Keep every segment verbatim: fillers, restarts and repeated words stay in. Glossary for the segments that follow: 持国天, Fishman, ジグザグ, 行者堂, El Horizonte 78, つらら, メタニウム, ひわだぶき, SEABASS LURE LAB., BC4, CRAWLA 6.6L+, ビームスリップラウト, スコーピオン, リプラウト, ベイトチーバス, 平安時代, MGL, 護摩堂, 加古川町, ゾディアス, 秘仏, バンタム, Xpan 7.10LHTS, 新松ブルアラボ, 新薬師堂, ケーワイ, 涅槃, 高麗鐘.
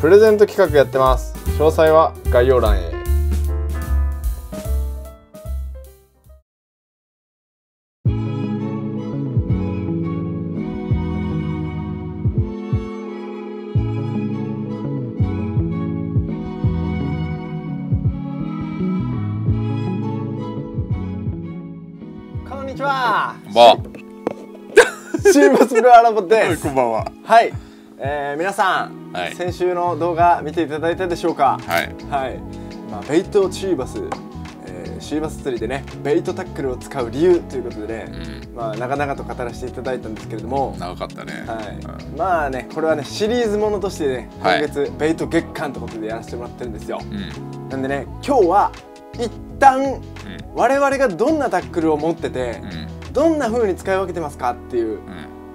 プレゼント企画やってます。詳細は概要欄へ。こんにちは。こんばんは。新松ブルアラボです。こんばんは。はい、えー、皆さん、はい、先週の動画見ていただいたでしょうか。はい、はい。まあ、ベイトチーバス、えー、シーバス釣りでねベイトタックルを使う理由ということでね、うん、まあ長々と語らせていただいたんですけれども、長かったね。はい、うん、まあねこれはねシリーズものとしてね今月、はい、ベイト月間ということでやらせてもらってるんですよ、うん、なんでね今日は一旦、うん、我々がどんなタックルを持ってて、うんどんな風に使い分けてますかっていう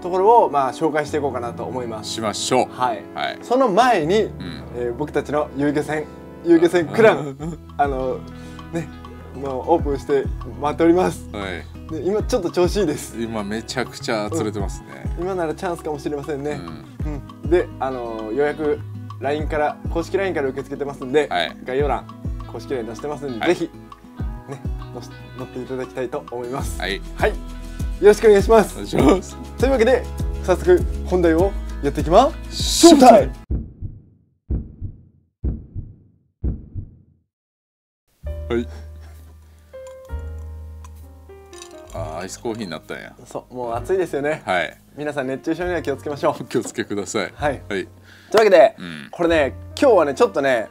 ところをまあ紹介していこうかなと思います。しましょう。はい。その前に、え僕たちの遊漁船遊漁船クラブあのねもうオープンして待っております。はい。で今ちょっと調子いいです。今めちゃくちゃ釣れてますね。今ならチャンスかもしれませんね。うん。であの予約 ライン から公式 ライン から受け付けてますんで概要欄公式 ライン 出してますんでぜひ。乗っていただきたいと思います。はい、はい、よろしくお願いします。というわけで早速本題をやっていきましょう。はい。あ、アイスコーヒーになったんや。そう、もう暑いですよね。はい。皆さん熱中症には気をつけましょう。気をつけください。はい。はい。というわけで、うん、これね、今日はね、ちょっとね。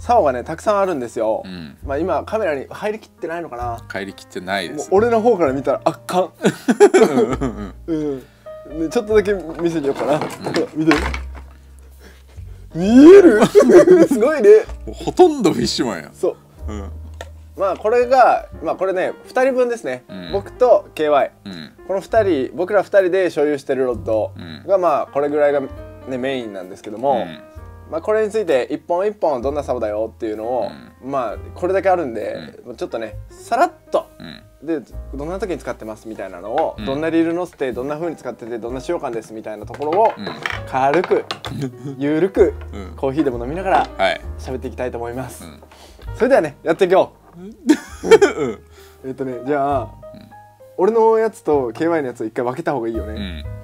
竿がねたくさんあるんですよ、うん、まあ今カメラに入りきってないのかな。入りきってないです、ね、俺の方から見たら圧巻ちょっとだけ見せてようかな、うん、見て見えるすごいね。ほとんどフィッシュマンや。そう、うん、まあこれがまあこれねふたりぶんですね、うん、僕と ケーワイ、うん、このふたり僕らふたりで所有してるロッドが、うん、まあこれぐらいが、ね、メインなんですけども、うん、まあこれについて一本一本どんな竿だよっていうのを、うん、まあこれだけあるんで、うん、ちょっとねさらっと、うん、でどんな時に使ってますみたいなのを、うん、どんなリール乗せてどんな風に使っててどんな使用感ですみたいなところを、うん、軽くゆるく、うん、コーヒーでも飲みながら喋っていきたいと思います、うん、それではねやっていこう。えっとねじゃあ、うん、俺のやつと ケーワイ のやつを一回分けた方がいいよね、うん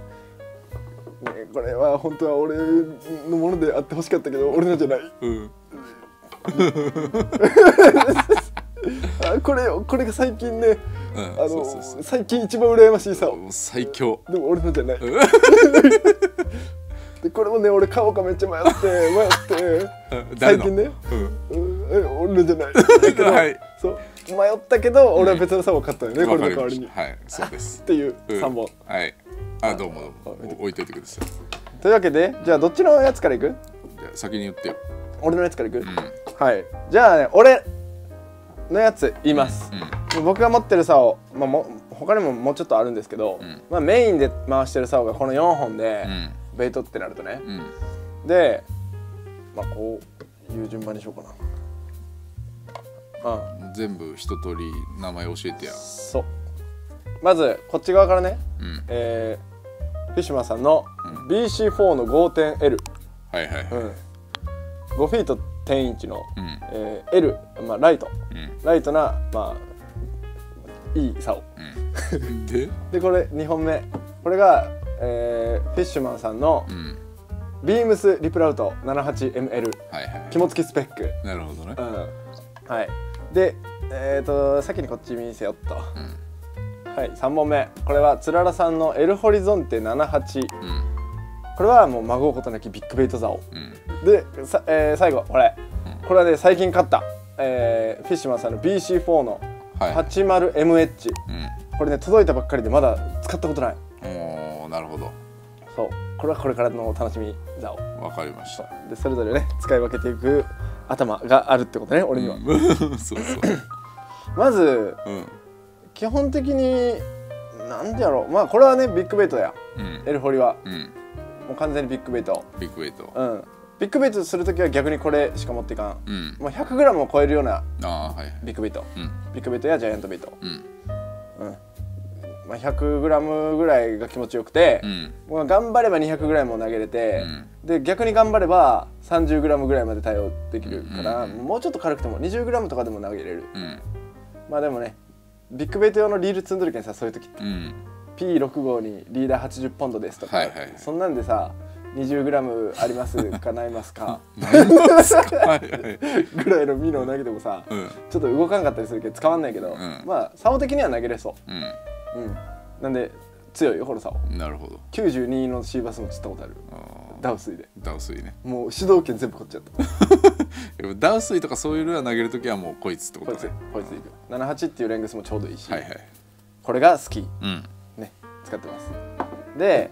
ね、これは本当は俺のものであってほしかったけど俺のじゃない、うん、あこれこれが最近ね最近一番羨ましいさ最強でも俺のじゃない、うん、でこれもね俺買おうかめっちゃ迷って迷って最近ね、うんうん、俺のじゃないだけど、はい、そう迷ったけど俺は別の竿を買ったよね、うん、これの代わりに、はい、そうですっていうさんぼん、うん、はい、あ、どうもどうも置いといてください。というわけでじゃあどっちのやつからいく？じゃあ先に言ってよ。俺のやつからいく？うん、はい。じゃあね俺のやつ言います。うんうん、僕が持ってる竿、まあ、も他にももうちょっとあるんですけど、うん、まあメインで回してる竿がこのよんほんで、うん、ベイトってなるとね、うん、で、まあ、こういう順番にしようかな。ああ全部一通り名前教えてや。そう。まずこっち側からね、うん、えーフィッシュマンさんの ビーシーフォー の ごてんエル ごフィートじゅういちインチの、うんえー、L、まあ、ライト、うん、ライトな、まあ、いい竿、うん、で, でこれにほんめこれが、えー、フィッシュマンさんの、うん、ビームスリップラウト ななじゅうはちエムエル 肝付きスペック。なるほどね、うん、はい。でえっと先にこっち見せよっと、うんはい、さんぼんめこれはつららさんの「エルホリゾンテななじゅうはち」うん、これはもう孫うことなきビッグベイト竿、うん、でさ、えー、最後これ、うん、これはね最近買った、えー、フィッシュマンさんの ビーシーフォー の はちじゅうエムエイチ、うん、これね届いたばっかりでまだ使ったことない。おーなるほど。そうこれはこれからのお楽しみ竿。わかりました。でそれぞれね使い分けていく頭があるってことね俺には、うん、そうそうまず、うん基本的になんでやろう、まあこれはねビッグベイトだよ、うん、エルホリは、うん、もう完全にビッグベイトビッグベイト、うん、ビッグベイトする時は逆にこれしか持っていかん、うん、もう ひゃくグラム を超えるようなビッグベイト、うん、ビッグベイトやジャイアントベイト、うんうん、まあ、ひゃくグラム ぐらいが気持ちよくて、うん、頑張ればにひゃくぐらいも投げれて、うん、で逆に頑張れば さんじゅうグラム ぐらいまで対応できるから、うん、もうちょっと軽くても にじゅうグラム とかでも投げれる、うん、まあでもねビッグベイト用のリール積んどるけんさ、そういう時って、うん、ピーろく 号にリーダーはちじゅうポンドですとか、そんなんでさにじゅうグラム ありますかないますかぐらいのミノを投げてもさ、うん、ちょっと動かんかったりするけど使わんないけど、うん、まあサオ的には投げれそう、うんうん、なんで強いよホロサオ。なるほど。きゅうじゅうにのシーバスも釣ったことある。ダウスイでダウスイね、もう主導権全部こっちやったダウスイとかそういうルアー投げるときはもうこいつってことね。こいついくななはちっていうレングスもちょうどいいし、はいはい、これが好き、うん、ね使ってます。で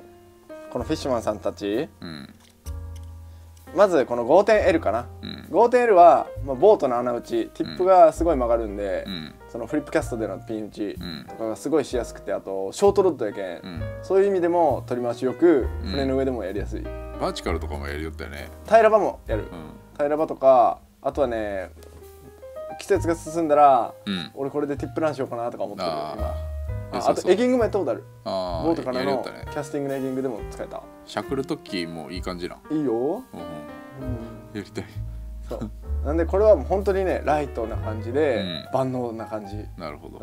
このフィッシュマンさんたち、うん、まずこの ごてんエル かな、うん、ごてんエル は、まあ、ボートの穴打ちティップがすごい曲がるんで、うん、そのフリップキャストでのピン打ちとかがすごいしやすくて、あとショートロッドやけん、うん、そういう意味でも取り回しよく船の上でもやりやすい、うん、バーチカルとかもやりよったよね。平場もやる、うん、平場とかあとはね季節が進んだら、うん、俺これでティップランしようかなとか思ってる今。あとエギングもやったことある。ボートからのキャスティングのエギングでも使えた。しゃくるときもいい感じな。いいよ。やりたい。そう。なんでこれはもう本当にねライトな感じで万能な感じ。なるほど。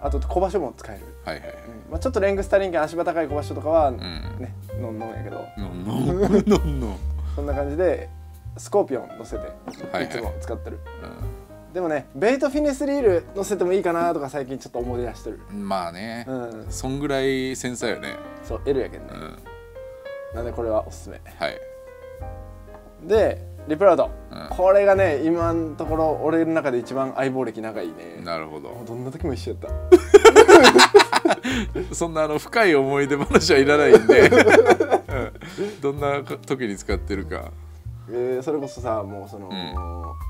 あと小場所も使える。はいはいはい。まあちょっとレングスタリンが足場高い小場所とかはねノンノンやけど。ノンノンノン。そんな感じでスコーピオン乗せていつも使ってる。でもね、ベイトフィネスリール乗せてもいいかなとか最近ちょっと思い出してる。まあね、うん、そんぐらい繊細よね。そう L やけんね、うん、なんでこれはおすすめ。はい。でリプラウド、うん、これがね今のところ俺の中で一番相棒歴長いね。なるほど。どんな時も一緒やったそんなあの深い思い出話はいらないんでどんな時に使ってるか。えー、それこそさ、もうその、う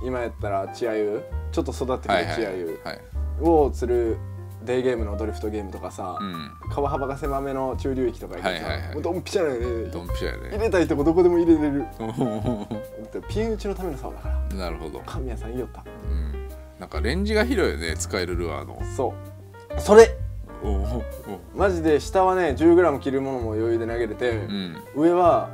ん、今やったら稚鮎ちょっと育ってくる稚鮎を釣るデイゲームのドリフトゲームとかさ、うん、川幅が狭めの中流域とか入れてさ、ドンピシャだよね。ドンピシャやね。入れたいとこどこでも入れれるピン打ちのための竿だから。なるほど。神谷さん言いよった、うん、なんかレンジが広いよね使えるルアーの。そうそれマジで下はね じゅうグラム 切るものも余裕で投げれて、うん、上は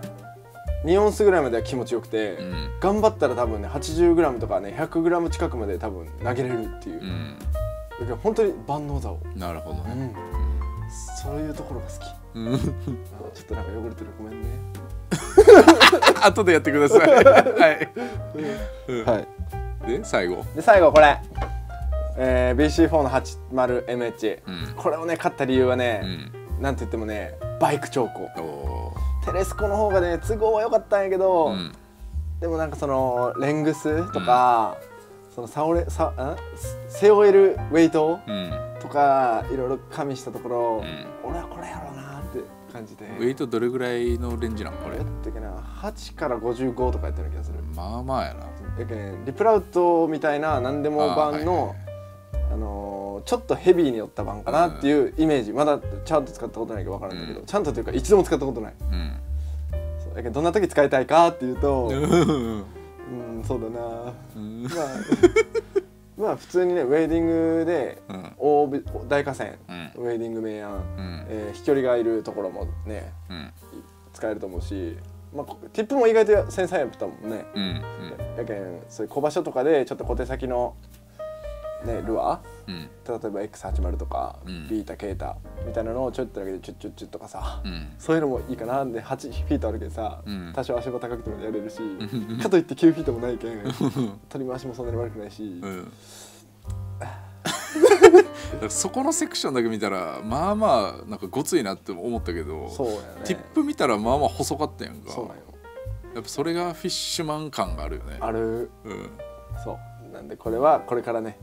にオンスぐらいまでは気持ちよくて、うん、頑張ったら多分ね はちじゅうグラム とかね ひゃくグラム 近くまで多分投げれるっていう、うん、だから本当に万能竿。なるほどね、うん、そういうところが好きちょっとなんか汚れてるごめんね後でやってくださいはい。で最後で最後これ、えー、ビーシーフォー の はちじゅうエムエイチ、うん、これをね買った理由はね、うん、なんて言ってもねバイク調光。テレスコの方がね都合は良かったんやけど、うん、でもなんかそのレングスとか、うん、そのサオレサん背負えるウェイトとか、うん、いろいろ加味したところ、うん、俺はこれやろうなって感じで。ウェイトどれぐらいのレンジなんこれやってけな。はちからごじゅうごとかやってる気がする。まあまあやな。やけんリプラウトみたいな何でも版のあのちょっとヘビーに寄った版かなっていうイメージ。まだちゃんと使ったことないけど分からんだけど、うん、ちゃんとというか一度も使ったことない、うん、そうだけどどんな時使いたいかっていうとうんそうだな、うん、まあまあ普通にねウェーディングで、うん、大, 大河川、うん、ウェーディング明暗、うんえー、飛距離がいるところもね、うん、使えると思うし、まあ、ティップも意外と繊細やったもんね、うんうん、やけんそういう小場所とかでちょっと小手先のね、ルアー、うん、例えば エックスはちじゅう とか、うん、ビータケータみたいなのをちょっとだけでチュッチュッチュッとかさ、うん、そういうのもいいかな。ではちフィートあるけどさ、うん、多少足場高くてもやれるしかといってきゅうフィートもないけん取り回しもそんなに悪くないし、うん、そこのセクションだけ見たらまあまあなんかごついなって思ったけど、そうやね、ティップ見たらまあまあ細かったやんか。そうなんよ。やっぱそれがフィッシュマン感があるよね。ある、うん、そうなんでこれはこれからね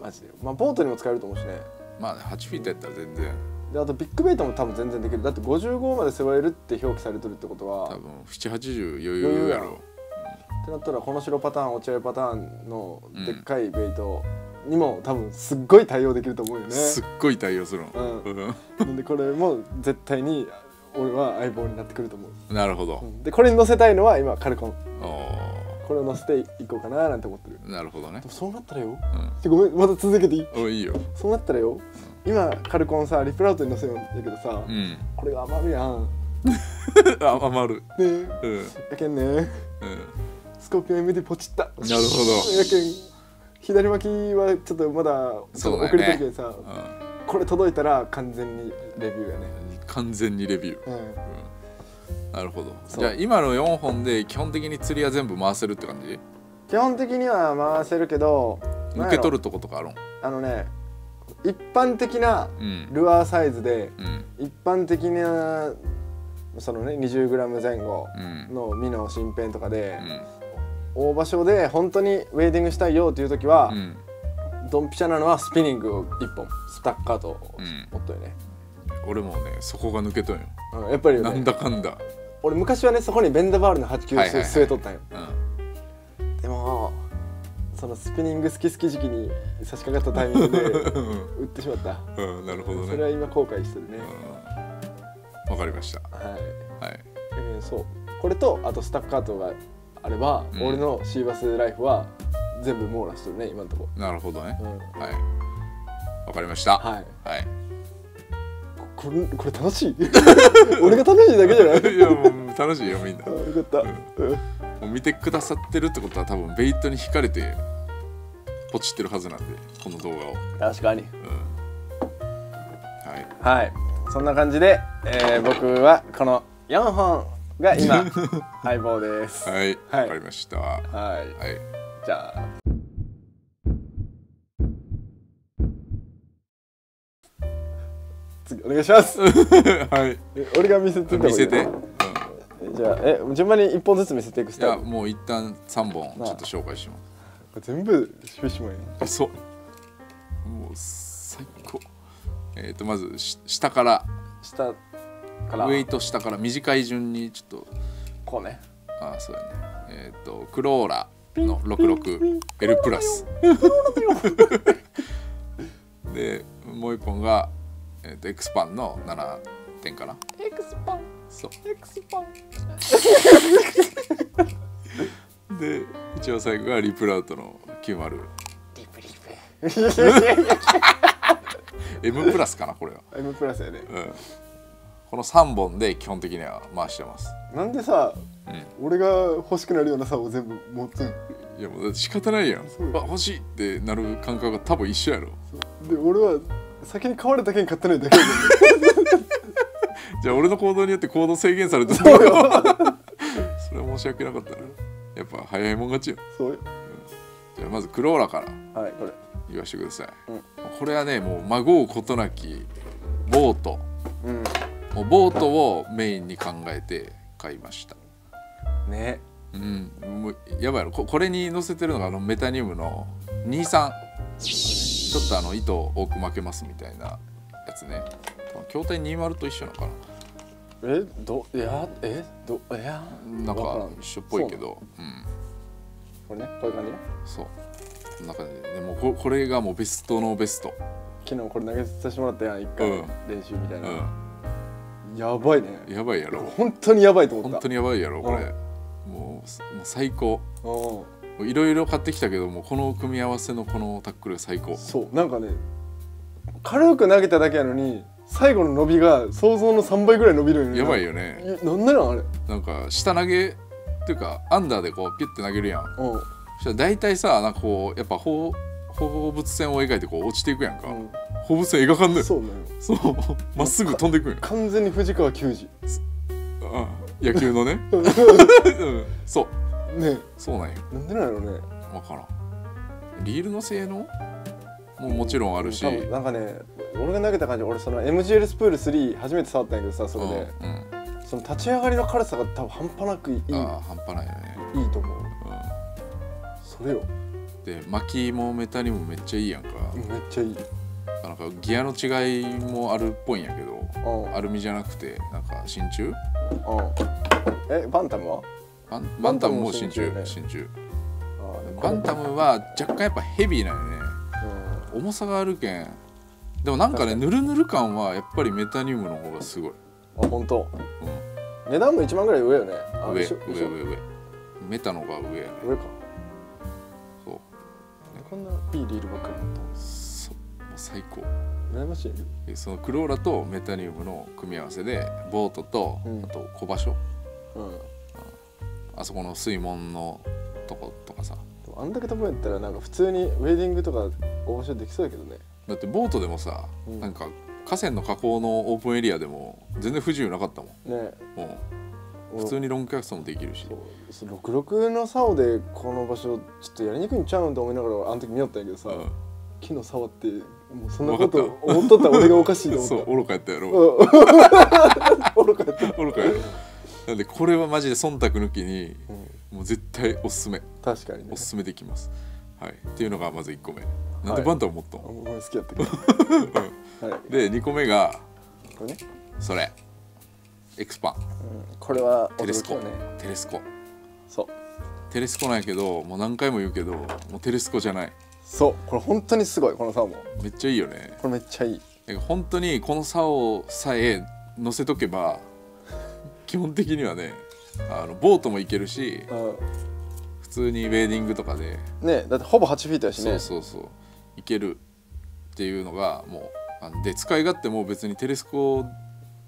マジで、まあボートにも使えると思うしね。まあね、はちフィートやったら全然、うん、であとビッグベイトも多分全然できる。だってごじゅうごまで背負えるって表記されてるってことは多分ななじゅうはちじゅう余裕やろってなったら、この白パターン落合パターンのでっかいベイトにも多分すっごい対応できると思うよね、うん、すっごい対応するの、うん、なんでこれも絶対に俺は相棒になってくると思うなるほど、うん、でこれに乗せたいのは今カルコンこれを乗せていこうかななんて思ってる。なるほどね。そうなったらよ、うん、ごめんまた続けていい？おいいよ。そうなったらよ、うん、今カルコンさリプラウトに乗せるんだけどさ、うん、これが余るやんあ余るねえ、うん、やけんね、うん、スコーピオン エムディー ポチった。なるほど。やけん左巻きはちょっとまだ遅れてるけどさ、うん、これ届いたら完全にレビューやね。完全にレビュー、うんうん、なるほど。じゃあ今のよんほんで基本的に釣りは全部回せるって感じ？基本的には回せるけど、受け取るとことかあるん？あのね、一般的なルアーサイズで、うん、一般的なそのね にじゅうグラム 前後の身の新編とかで、うん、大場所で本当にウェーディングしたいよっていう時は、うん、ドンピシャなのはスピニングをいっぽんスタッカーとおっとよね、うん、俺もねそこが抜けとんよ、うん、やっぱり、ね、なんだかんだ俺昔はねそこにベンダバールのはちきゅう据えとったんよ。でもそのスピニング好き好き時期に差し掛かったタイミングで売ってしまった、うん、なるほどね。それは今後悔してるね。わかりました。はい、はい、えー、そうこれとあとスタッカートがあれば、うん、俺のシーバスライフは全部網羅してるね今のところ。なるほどね、うん、はい、わかりました。はい、はい、こ, こ, れこれ楽しい俺が楽しいだけじゃないいやもう楽しいよみんなよかった、うんうん、もう見てくださってるってことは多分ベイトに惹かれてポチってるはずなんでこの動画を。確かに、うん、はい、はい、そんな感じで、えー、僕はこのよんほんが今相棒です。はい、はい、わかりました。はい、はい、じゃあ次お願いします。はい。俺が見せて。見せて。うん、じゃあえ順番にいっぽんずつ見せていくスタイル。いやもう一旦さんぼんちょっと紹介します。全部しびしもいい。そう。もう最高。えっとまず下から下からウェイト下から短い順にちょっとこうね。ああそうだね。えっとクローラのろくじゅうろく L プラスでもう一本がえっとエクスパンのななてんかな。エクスパン。そう。エクスパン。で一応最後がリプラウトのきゅうじゅう。リプリプ。M プラスかなこれは。M プラスやね、うん、このさんぼんで基本的には回してます。なんでさ、うん、俺が欲しくなるようなさを全部持ってん。いやもうだって仕方ないやん。あ欲しいってなる感覚が多分一緒やろ。で俺は先に買われたけん買ってないだけやじゃあ俺の行動によって行動制限されてたそうよそれは申し訳なかったな。やっぱ早いもん勝ちよ。そうよ、うん、じゃあまずクローラからはいこれ言わしてください、うん、これはねもう孫うことなきボート、うん、もうボートをメインに考えて買いましたね。うん、もうやばいの こ, これに載せてるのがあのメタニウムのにじゅうさん、ちょっとあの糸多く巻けますみたいなやつね。筐体にじゅうと一緒なのかな。えどいやえどいやなんか一緒っぽいけど、うん、これねこういう感じね。そうこんな感じで、でも こ, これがもうベストのベスト。昨日これ投げさせてもらったやんいっかい、うん、練習みたいな、うん、やばいね。やばいやろ。本当にやばいと思った。本当にやばいやろこれ、うん、もう最高。いろいろ買ってきたけどもこの組み合わせのこのタックル最高。そうなんかね軽く投げただけやのに最後の伸びが想像のさんばいぐらい伸びるよね。やばいよね。なんなのあれ。なんか下投げっていうかアンダーでこうピュッて投げるやん、うん、大体さなんかこうやっぱ放物線を描いてこう落ちていくやんか、うん、放物線描かんのよ。そうね。そうまっすぐ飛んでいくんよ。完全に藤川球児、ああ野球のねそうね。そうなんよ。なんでなんやろうね。分からん。リールの性能ももちろんあるし、うん、なんかね俺が投げた感じ俺その エムジーエル スプールスリー初めて触ったんやけどさそれで、うんうん、その立ち上がりの軽さが多分半端なくいい。あ半端ないよね。いいと思う。それよ。で巻きもメタにもめっちゃいいやんか。めっちゃいい。なんかギアの違いもあるっぽいんやけど、アルミじゃなくてなんか真鍮。えバンタムは？バン、バンタムも真鍮、真鍮。バンタムは若干やっぱヘビーなんよね。重さがあるけん。でもなんかねぬるぬる感はやっぱりメタニウムの方がすごい。あ本当。うん。値段もいちまんぐらい上よね。上上上上。メタの方が上やね。上か。こんないいリールばっかりだった。最高。羨ましいね。えそのクローラとメタニウムの組み合わせでボートと、うん、あと小場所、うんうん、あそこの水門のとことかさ、でもあんだけ飛ぶんやったらなんか普通にウェディングとか小場所できそうやけどね。だってボートでもさ、うん、なんか河川の河口のオープンエリアでも全然不自由なかったもんね。うん、普通にロングキャストもできるし、ろくろくの竿でこの場所ちょっとやりにくいんちゃうんと思いながらあの時見よったんやけどさ、うん、木の竿ってもうそんなこと思っとったら俺がおかしいと思った。そう、愚かやったやろ。愚かやった愚かやろ。なんでこれはマジで忖度抜きに、うん、もう絶対おすすめ。確かにね、おすすめできます。はい、っていうのがまずいっこめ。なんでバンタン持ったの、はい、好きやったけど、はい、でにこめがこれ、ね、それエクスパン、うん、これはテレスコ、ね、テレスコそうテレスコなんやけど、もう何回も言うけどもうテレスコじゃない。そうこれ本当にすごい。この竿もめっちゃいいよね。これめっちゃいい。なんか本当にこの竿さえ乗せとけば基本的にはね、あのボートもいけるし、うん、普通にウェーディングとかでね、だってほぼはちフィートやしね。そうそうそういけるっていうのがもうあので、使い勝手も別にテレスコ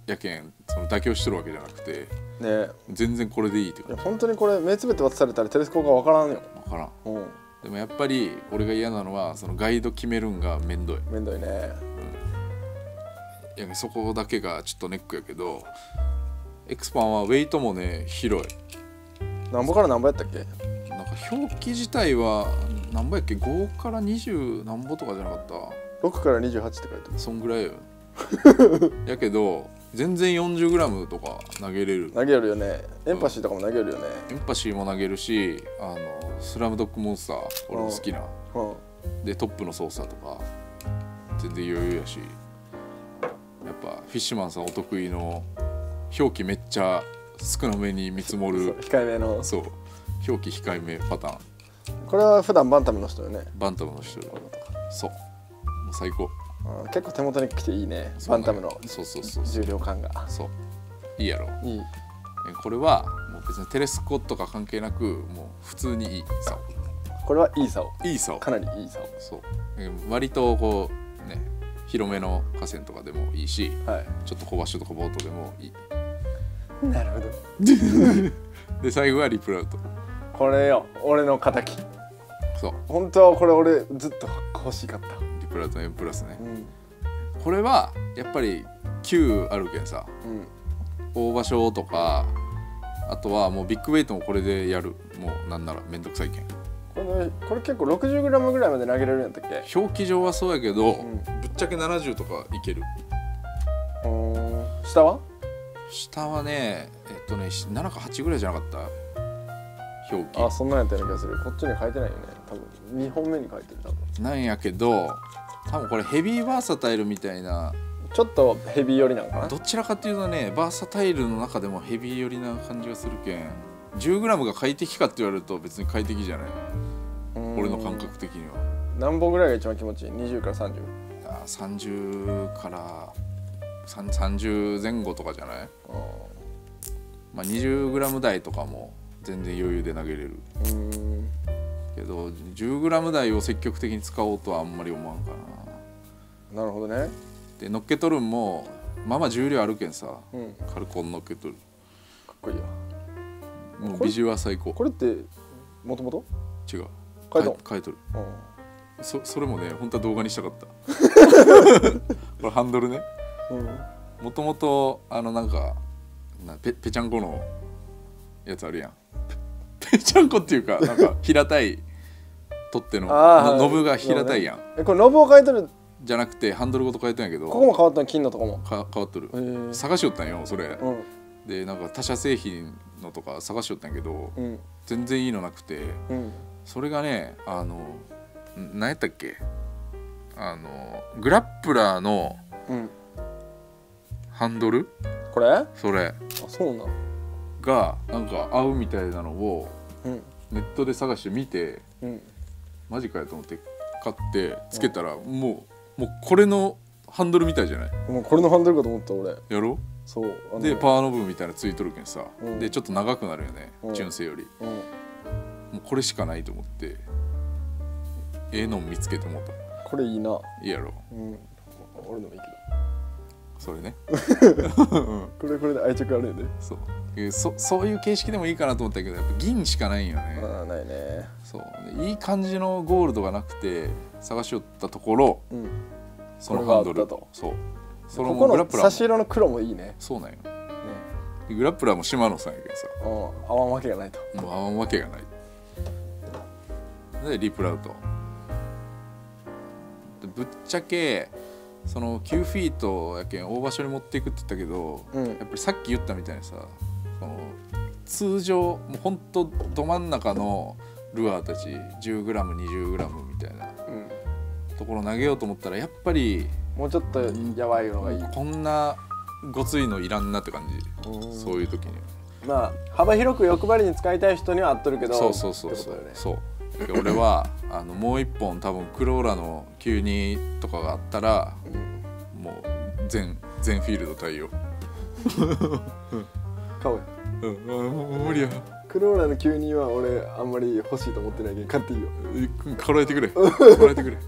やけんその妥協してるわけじゃなくて、ね、全然これでいいって感じ。本当にこれ目つぶって渡されたらテレスコが分からんよ。分からん、うん、でもやっぱり俺が嫌なのはそのガイド決めるんがめんどい。めんどいね、うん、いやそこだけがちょっとネックやけど、エクスパンはウェイトもね広い。何歩から何歩やったっけ。なんか表記自体は何歩やっけ、ごからにじゅうなんぼとかじゃなかった。ろくからにじゅうはちって書いてある。そんぐらいよ。やけど全然 よんじゅうグラム とか投げれる。投げれるよね。エンパシーとかも投げれるよね、うん、エンパシーも投げるし、あのスラムドッグモンスター俺も好きな、うんうん、でトップの操作とか全然余裕やし、やっぱフィッシュマンさんお得意の表記めっちゃ少なめに見積もる、控えめの、そう表記控えめパターン。これは普段バンタムの人よね。バンタムの人、そうもう最高。結構手元に来ていいね、バンタムの重量感が。そういいやろ。いい。これはもう別にテレスコとか関係なくもう普通にいい竿。これはいい竿。いい竿。かなりいい竿。そう割とこうね広めの河川とかでもいいし、はい、ちょっと小場所とかボートでもいい。なるほど。で最後はリップルアウト。これよ俺の仇。そう本当はこれ俺ずっと欲しかった。リプラと M プラスね、うん、これはやっぱりきゅうあるけんさ、うん、大場所とかあとはもうビッグウェイトもこれでやる。もうなんならめんどくさいけんこれ、これ結構 ろくじゅうグラム ぐらいまで投げれるんやったっけ。表記上はそうやけど、うん、ぶっちゃけななじゅうとかいける。下は下はねえっとねななかはちぐらいじゃなかった。表記あそんなんやったような気がする。こっちに書いてないよね多分。にほんめに書いてる多分なんやけど、多分これヘビーバーサタイルみたいなちょっとヘビー寄りなのかな。どちらかというとねバーサタイルの中でもヘビー寄りな感じがするけん じゅうグラム が快適かって言われると別に快適じゃない俺の感覚的には。何本ぐらいが一番気持ちいい。にじゅうからさんじゅう。あさんじゅうからさんじゅうぜんごとかじゃない、まあ、にじゅうグラム 台とかも全然余裕で投げれる。うんけど じゅうグラム 台を積極的に使おうとはあんまり思わんかな。なるほどね。で乗っけとるんもまあまあ重量あるけんさ、うん、軽く乗っけとる。かっこいいや。もうビジュアル最高。これってもともと違う変えとる変えとる、うん、そ, それもね本当は動画にしたかった。これハンドルね、うん、もともとあのなんかな ペ, ペチャンコのやつあるやん。ぺちゃんこっていうか、なんか平たい取ってのノブが平たいやん。え、これノブを変えとるじゃなくてハンドルごと変えとるんやけど、ここも変わったの。金のとこもか変わっとる。探しよったんよそれ、うん、でなんか他社製品のとか探しよったんやけど、うん、全然いいのなくて、うん、それがねあの何やったっけあのグラップラーのハンドル、うん、これそれあそうなのがなんか合うみたいなのをネットで探して見て、うん、マジかよと思って買ってつけたら、うん、もうもうこれのハンドルみたいじゃない。もうこれのハンドルかと思った俺。やろ。そうあのでパワーノブみたいなついとるけんさ、うん、でちょっと長くなるよね、うん、純正より、うん、もうこれしかないと思ってええのを見つけてもうた。これいいな。いいやろ。うん。俺のもいいけど。それね。これこれで愛着あるよね。そう。そ, そういう形式でもいいかなと思ったけど、やっぱ銀しかないよね。ああ、ないね。そう。いい感じのゴールドがなくて探しよったところ、うん、そのハンドルと、そう。そのグラップラーも。ここの差し色の黒もいいね。そうなんよ。ね、グラップラーも島野さんやけどさ。ああ、合わんわけがないと。合わんわけがない。でリプラウト。ぶっちゃけそのきゅうフィートやけん大場所に持っていくって言ったけど、うん、やっぱりさっき言ったみたいにさ、その通常もうほんとど真ん中のルアーたち じゅうグラムにじゅうグラム みたいな、うん、ところ投げようと思ったらやっぱりもうちょっとやばいのがいい、こんなごついのいらんなって感じ、うん、そういう時にまあ幅広く欲張りに使いたい人には合っとるけど、そうそうそうそう、ね、そう俺はあのもう一本多分クローラのきゅうじゅうにとかがあったら、うん、もう 全, 全フィールド対応買おうよ、うん、無理や。クローラのきゅうじゅうには俺あんまり欲しいと思ってないけど買っていいよ。こらえてくれこらえてくれ。ク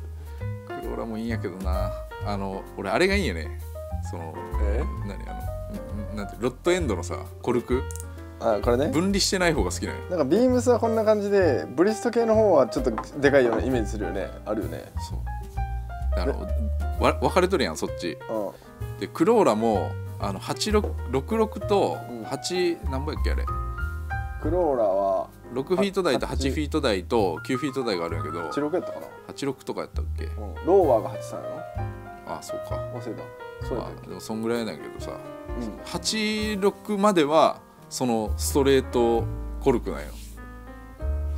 ローラもいいんやけどな、あの俺あれがいいよね、その何あのなんてロッドエンドのさコルク、あ、これね、分離してない方が好きなの。なんかビームスはこんな感じで、ブリスト系の方はちょっとでかいようなイメージするよね。あるよね。そう。あのわ分かれとるやんそっち。うん、でクローラもあのはちろくろくろくとはち、うん、何本やっけあれ。クローラはろくフィート台とはちフィート台ときゅうフィート台があるんやけど。はちろくやったかな。はちろくとかやったっけ。うん、ローワーがはちさんやろ。ああ、そうか。忘れた。そうやったっけ。あ、でもそんぐらいなんやけどさ。うん、はちろくまでは。そのストレートコルクなんよ。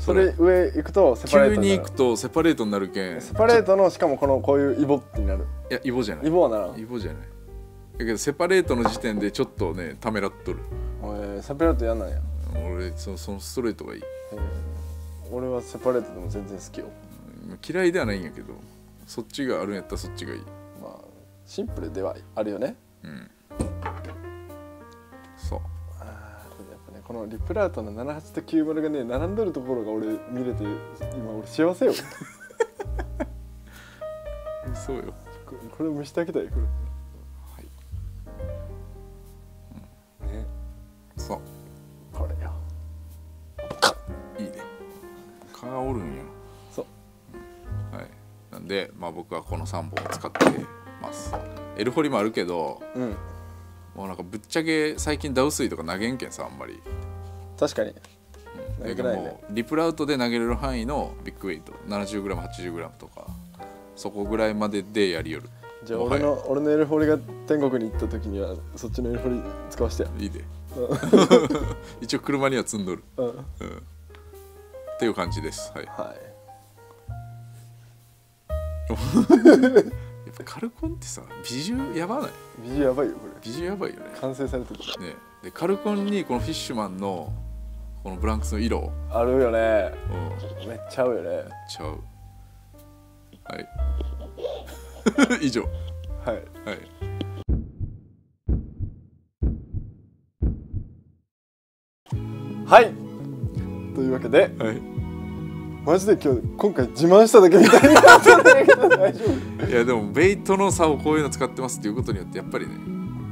それ上行くとセパレートになる。急に行くとセパレートになるけん。セパレートのしかもこのこういうイボってになる。いやイボじゃない。イボはならん。イボじゃない。だけどセパレートの時点でちょっとねためらっとる。俺セパレートやんなんや。俺そのそのストレートがいい。俺はセパレートでも全然好きよ。嫌いではないんやけど、そっちがあるんやったらそっちがいい。まあシンプルではあるよね。うん。そう。このリプラウトのななじゅうはちときゅうじゅうがね並んどるところが俺見れて今俺幸せよ。そうよ。これ、これ見してあげたいこれ。はい。ね。そう。これよ。か。いいね。蚊がおるんや。そう。うん、はい。なんでまあ僕はこのさんぼんを使ってます。エルホリもあるけど。うん。もうなんかぶっちゃけ最近ダウスイとか投げんけんさあんまり。確かに、うん、だけどもうリプラウトで投げれる範囲のビッグウェイト ななじゅうグラムはちじゅうグラム とかそこぐらいまででやりよる。じゃあ俺の俺のエルフォリが天国に行った時にはそっちのエルフォリ使わしてや。いいで一応車には積んどる、うんうん、っていう感じです。はい、はいカルコンってさビジュやばない？ビジュやばいよこれ。ビジュやばいよね。完成されてるね。でカルコンにこのフィッシュマンのこのブランクスの色あるよね。うん、めっちゃ合うよね。めっちゃ合う。はい以上。はいはい。はいというわけで、はいマジで今日今回自慢しただけみたいになったんだけど大丈夫？いやでもベイトの差をこういうの使ってますっていうことによってやっぱりね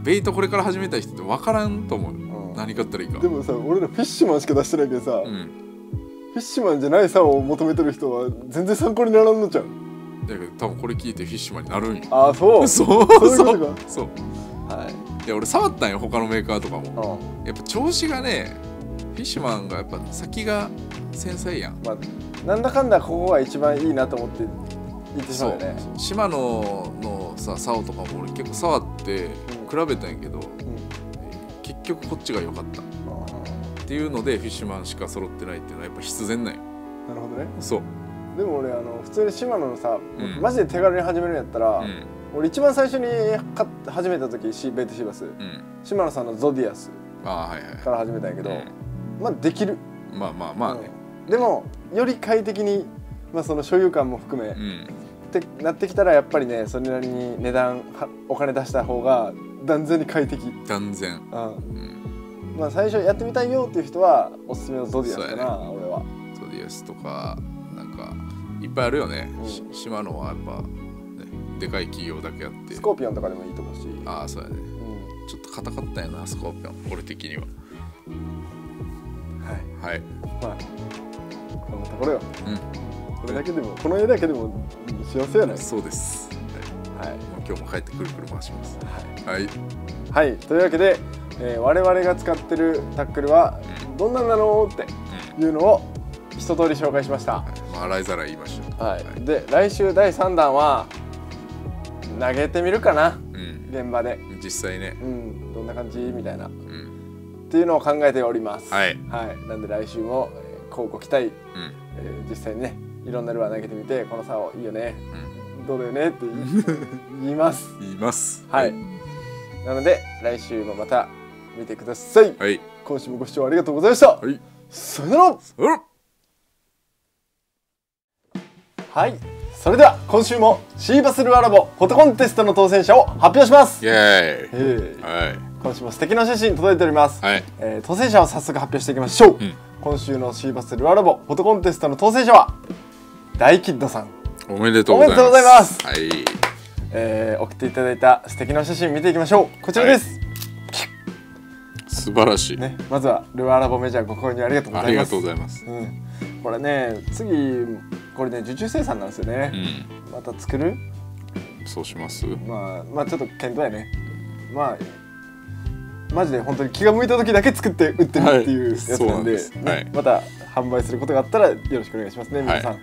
ベイトこれから始めたい人って分からんと思う、うん、何買ったらいいか。でもさ俺らフィッシュマンしか出してないけどさ、うん、フィッシュマンじゃない差を求めてる人は全然参考にならんのちゃう。だけど多分これ聞いてフィッシュマンになるんや。ああそうそうそうそうそう。はい、いや俺触ったんよ他のメーカーとかも、うん、やっぱ調子がねフィッシュマンがやっぱ先が繊細やん、まあなんだかんだここが一番いいなと思って言ってしまうよね。島野のさ竿とかも俺結構触って比べたんやけど、うん、結局こっちが良かったっていうのでフィッシュマンしか揃ってないっていうのはやっぱ必然なんよ。なるほどね。そうでも俺あの普通に島野のさ、うん、マジで手軽に始めるんやったら、うん、俺一番最初に買って始めた時シーベイトシーバス、うん、島野さんのゾディアスから始めたんやけど、うん、まあできる。まあまあまあね、うんでもより快適に、まあ、その所有感も含め、うん、ってなってきたらやっぱりねそれなりに値段お金出した方が断然に快適。断然。まあ最初やってみたいよっていう人はおすすめのゾディアスかな、ね、俺は。ゾディアスとかなんかいっぱいあるよね。うん、島野はやっぱでかい企業だけあって、スコーピオンとかでもいいと思うし。ああそうやね、うん、ちょっと硬かったよなスコーピオン俺的には。はいはい、まあこのところよ、うん、これだけでも、この絵だけでも幸せやね。そうです、はい、はい、今日も帰ってくるくる回します。はい、はいはい、というわけで、えー、我々が使ってるタックルはどんなんなのっていうのを一通り紹介しました、はい、まあ、洗いざらい言いました、はいはい、で来週だいさんだんは投げてみるかな、うん、現場で実際ね、うん、どんな感じみたいな、うん、っていうのを考えております、はいはい、なんで来週も広告期待、うん、えー、実際にねいろんなルアー投げてみてこの竿いいよね、うん、どうだよねって言います言います、はい、はい、なので来週もまた見てください、はい、今週もご視聴ありがとうございました、はい、さよなら、さよなら。はい、それでは今週もシーバスルアーラボフォトコンテストの当選者を発表します。イエーイ、はい、今週も素敵な写真届いております、はい、えー、当選者を早速発表していきましょう、うん、今週のシーバスルアーラボフォトコンテストの当選者は大キッドさん、おめでとうございます。はい、えー、送っていただいた素敵な写真見ていきましょう。こちらです、はい、素晴らしい、ね、まずはルアーラボメジャーご購入ありがとうございます。ありがとうございます、うん、これね、次これね受注生産なんですよね、うん、また作る？そうします。まあまあちょっと検討やね。まあマジで本当に気が向いた時だけ作って売ってるっていうやつなんで、また販売することがあったらよろしくお願いしますね、はい、皆さん。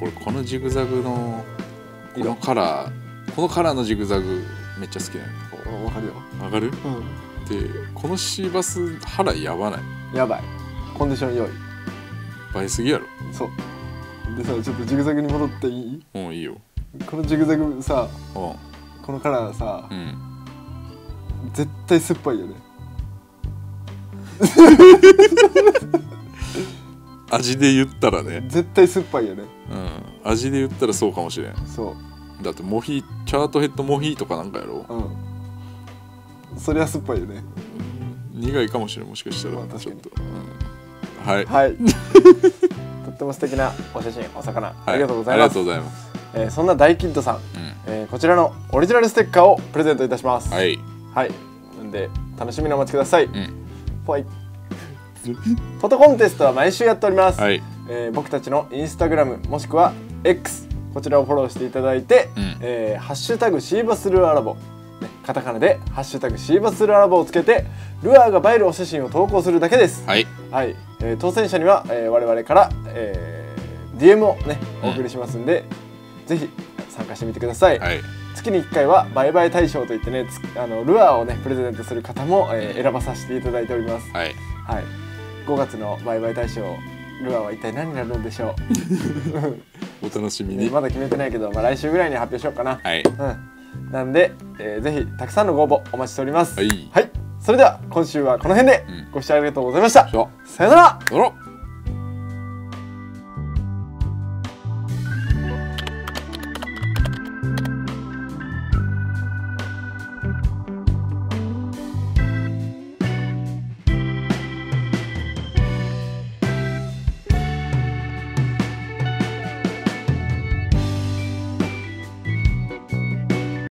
これこのジグザグのこのカラー、このカラーのジグザグめっちゃ好きなの。わかるよ。わかる？うん、でこのシーバス腹やばない。やばい。コンディション良い。倍すぎやろ。そうでさ、ちょっとジグザグに戻っていい？うん、いいよ。このジグザグさ、うん、このカラーさ、うん、絶対酸っぱいよね。味で言ったらね、絶対酸っぱいよね、うん、味で言ったらそうかもしれん。そうだってモヒチャートヘッドモヒとかなんかやろ、うん、そりゃ酸っぱいよね、うん、苦いかもしれん、もしかしたら、まあ、確かにちょっと、うん、はい、はい、とっても素敵なお写真、お魚、はい、ありがとうございます。えー、そんな大キッドさん、うん、えー、こちらのオリジナルステッカーをプレゼントいたします。はい、はい、なんで楽しみにお待ちください、うん、ぽい。フォトコンテストは毎週やっております、はい、えー、僕たちのインスタグラムもしくは エックス こちらをフォローしていただいて、うん、えー、ハッシュタグシーバスルアーラボ、カタカナでハッシュタグシーバスルアーラボをつけてルアーが映えるお写真を投稿するだけです。はい、はい、えー、当選者には、えー、我々から、えー、ディーエム をねお送りしますんで、うん、ぜひ参加してみてください、はい、月にいっかいは売買対象といってね、あのルアーをねプレゼントする方も、えー、選ばさせていただいております。はい、はい、ごがつの売買対象ルアーは一体何になるんでしょう。お楽しみに、ね、まだ決めてないけど、まあ、来週ぐらいに発表しようかな。はい、うん、なんで、えー、ぜひたくさんのご応募お待ちしております。はい、はい、それでは今週はこの辺で、ご視聴ありがとうございました。さよなら。